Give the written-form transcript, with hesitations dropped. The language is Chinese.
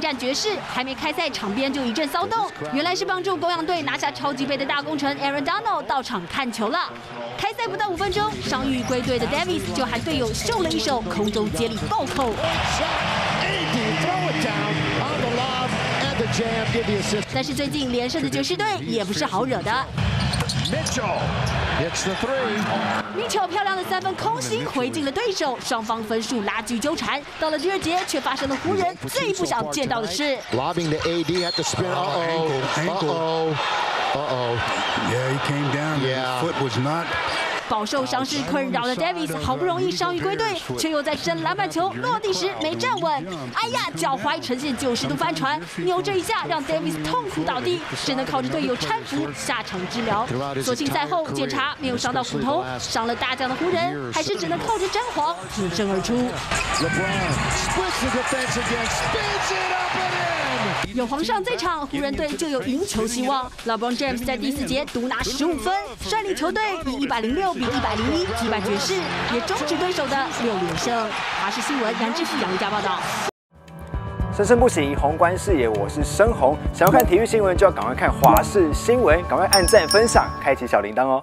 迎战爵士，还没开赛，场边就一阵骚动。原来是帮助公羊队拿下超级杯的大功臣 Aaron Donald 到场看球了。开赛不到5分钟，伤愈归队的 Davis 就和队友秀了一手，空中接力暴扣。 但是最近连胜的爵士队也不是好惹的。Mitchell 漂亮的3分空心回敬了对手，双方分数拉锯纠缠。到了第二节，却发生了湖人最不想见到的事。 饱受伤势困扰的 Davis 好不容易伤愈归队，却又在深篮板球落地时没站稳，哎呀，脚踝呈现90度翻船，扭这一下让 Davis 痛苦倒地，只能靠着队友搀扶下场治疗。所幸赛后检查没有伤到骨头，伤了大将的湖人还是只能靠着詹皇挺身而出。有皇上这场，湖人队就有赢球希望。LeBron James 在第4节独拿15分，率领球队以106比101击败爵士，也终止对手的6连胜。华视新闻杨志富、杨一家报道。生生不息，宏观视野，我是申宏。想要看体育新闻，就要赶快看华视新闻，赶快按赞、分享、开启小铃铛哦。